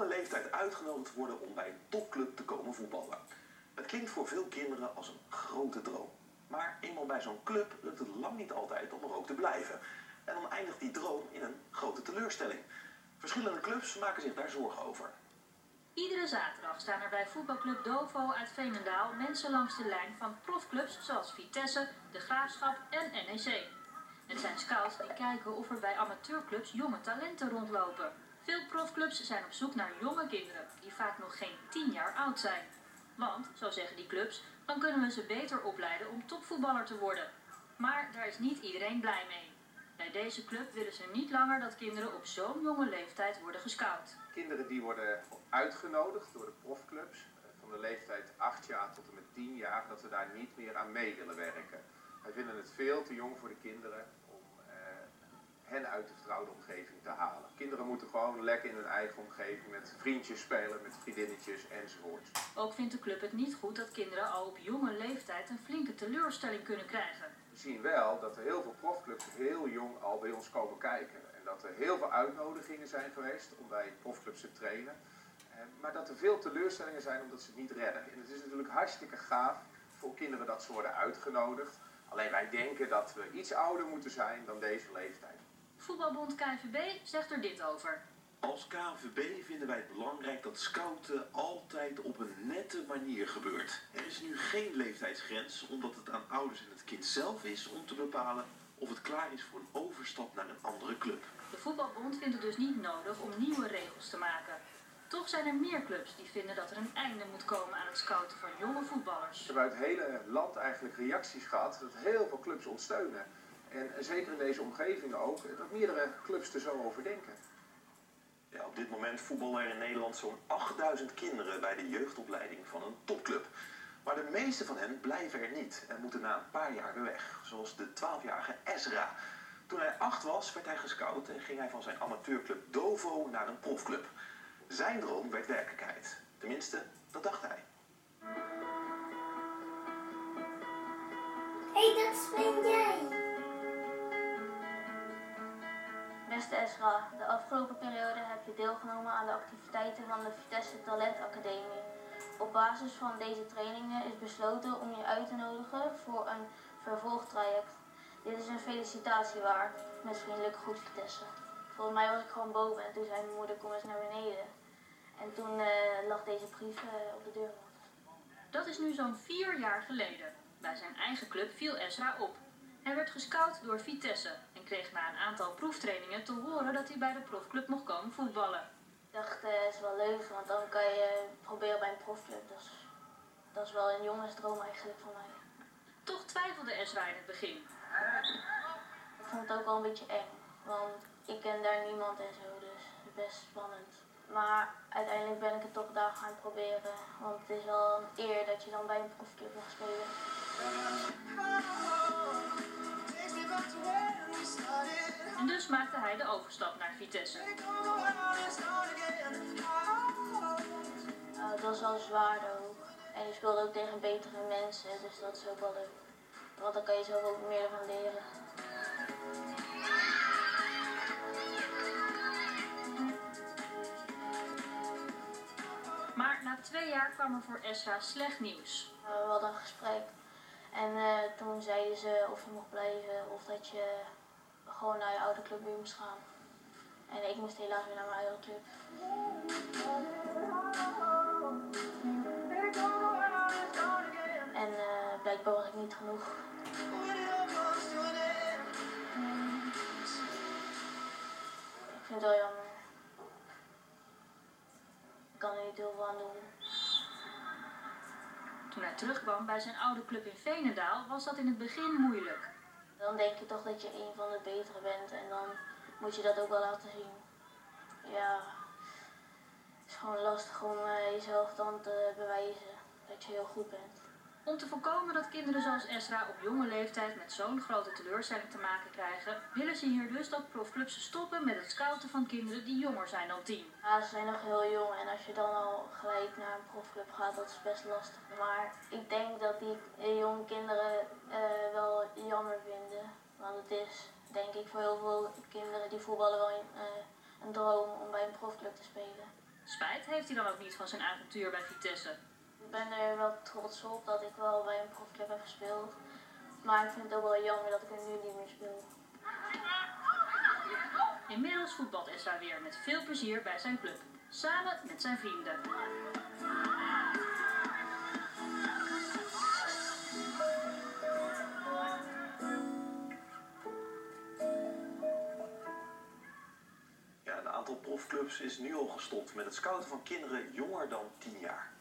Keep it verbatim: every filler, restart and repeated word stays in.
jonge leeftijd uitgenodigd worden om bij een topclub te komen voetballen. Het klinkt voor veel kinderen als een grote droom. Maar eenmaal bij zo'n club lukt het lang niet altijd om er ook te blijven. En dan eindigt die droom in een grote teleurstelling. Verschillende clubs maken zich daar zorgen over. Iedere zaterdag staan er bij voetbalclub Dovo uit Veenendaal mensen langs de lijn van profclubs zoals Vitesse, De Graafschap en N E C. Het zijn scouts die kijken of er bij amateurclubs jonge talenten rondlopen. Veel profclubs zijn op zoek naar jonge kinderen die vaak nog geen tien jaar oud zijn. Want, zo zeggen die clubs, dan kunnen we ze beter opleiden om topvoetballer te worden. Maar daar is niet iedereen blij mee. Bij deze club willen ze niet langer dat kinderen op zo'n jonge leeftijd worden gescout. Kinderen die worden uitgenodigd door de profclubs, van de leeftijd acht jaar tot en met tien jaar, dat we daar niet meer aan mee willen werken. Wij vinden het veel te jong voor de kinderen om eh, hen uit de vertrouwde omgeving te halen. Kinderen moeten gewoon lekker in hun eigen omgeving met vriendjes spelen, met vriendinnetjes enzovoorts. Ook vindt de club het niet goed dat kinderen al op jonge leeftijd een flinke teleurstelling kunnen krijgen. We zien wel dat er heel veel profclubs heel jong al bij ons komen kijken. En dat er heel veel uitnodigingen zijn geweest om bij profclubs te trainen. Maar dat er veel teleurstellingen zijn omdat ze het niet redden. En het is natuurlijk hartstikke gaaf voor kinderen dat ze worden uitgenodigd. Alleen wij denken dat we iets ouder moeten zijn dan deze leeftijd. Voetbalbond K N V B zegt er dit over. Als K N V B vinden wij het belangrijk dat scouten altijd op een nette manier gebeurt. Er is nu geen leeftijdsgrens, omdat het aan ouders en het kind zelf is om te bepalen of het klaar is voor een overstap naar een andere club. De voetbalbond vindt het dus niet nodig om nieuwe regels te maken. Toch zijn er meer clubs die vinden dat er een einde moet komen aan het scouten van jonge voetballers. We hebben uit het hele land eigenlijk reacties gehad dat heel veel clubs ons steunen. En zeker in deze omgeving ook, dat meerdere clubs er zo over denken. Ja, op dit moment voetballen er in Nederland zo'n achtduizend kinderen bij de jeugdopleiding van een topclub. Maar de meeste van hen blijven er niet en moeten na een paar jaar weer weg. Zoals de twaalfjarige Ezra. Toen hij acht was, werd hij gescout en ging hij van zijn amateurclub Dovo naar een profclub. Zijn droom werd werkelijkheid. Tenminste, dat dacht hij. Hé, hey, dat ben jij! Beste Ezra, de afgelopen periode heb je deelgenomen aan de activiteiten van de Vitesse Talentacademie. Op basis van deze trainingen is besloten om je uit te nodigen voor een vervolgtraject. Dit is een felicitatie waard. Met vriendelijk groet Vitesse. Volgens mij was ik gewoon boven en toen zei mijn moeder: kom eens naar beneden. En toen uh, lag deze brief uh, op de deurmat. Dat is nu zo'n vier jaar geleden. Bij zijn eigen club viel Ezra op. Hij werd gescout door Vitesse en kreeg na een aantal proeftrainingen te horen dat hij bij de profclub mocht komen voetballen. Ik dacht, het uh, is wel leuk, want dan kan je proberen bij een profclub. Dat is, dat is wel een jongensdroom eigenlijk voor mij. Toch twijfelde Ezra in het begin. Ik vond het ook wel een beetje eng, want ik ken daar niemand en zo, dus het is best spannend. Maar uiteindelijk ben ik het toch daar gaan proberen, want het is wel een eer dat je dan bij een profclub mag spelen. En dus maakte hij de overstap naar Vitesse. Uh, dat was wel zwaar ook. En je speelde ook tegen betere mensen, dus dat is ook wel leuk. Want dan kan je zelf ook meer van leren. Maar na twee jaar kwam er voor Ezra slecht nieuws. Uh, we hadden een gesprek. En uh, toen zeiden ze of je mocht blijven of dat je gewoon naar je oude club weer moest gaan. En ik moest helaas weer naar mijn oude club. En uh, blijkbaar was ik niet genoeg. Ik vind het wel jammer. Ik kan er niet heel veel aan doen. Toen hij terugkwam bij zijn oude club in Veenendaal, was dat in het begin moeilijk. Dan denk je toch dat je een van de betere bent en dan moet je dat ook wel laten zien. Ja, het is gewoon lastig om jezelf dan te bewijzen dat je heel goed bent. Om te voorkomen dat kinderen zoals Ezra op jonge leeftijd met zo'n grote teleurstelling te maken krijgen, willen ze hier dus dat profclubs stoppen met het scouten van kinderen die jonger zijn dan tien. Ja, ze zijn nog heel jong en als je dan al gelijk naar een profclub gaat, dat is best lastig. Maar ik denk dat die jonge kinderen uh, wel jammer vinden. Want het is, denk ik, voor heel veel kinderen die voetballen wel een, uh, een droom om bij een profclub te spelen. Spijt heeft hij dan ook niet van zijn avontuur bij Vitesse. Ik ben er wel trots op dat ik wel bij een profclub heb gespeeld. Maar ik vind het ook wel jammer dat ik er nu niet meer speel. Inmiddels voetbalt Essa weer met veel plezier bij zijn club. Samen met zijn vrienden. Ja, een aantal profclubs is nu al gestopt met het scouten van kinderen jonger dan tien jaar.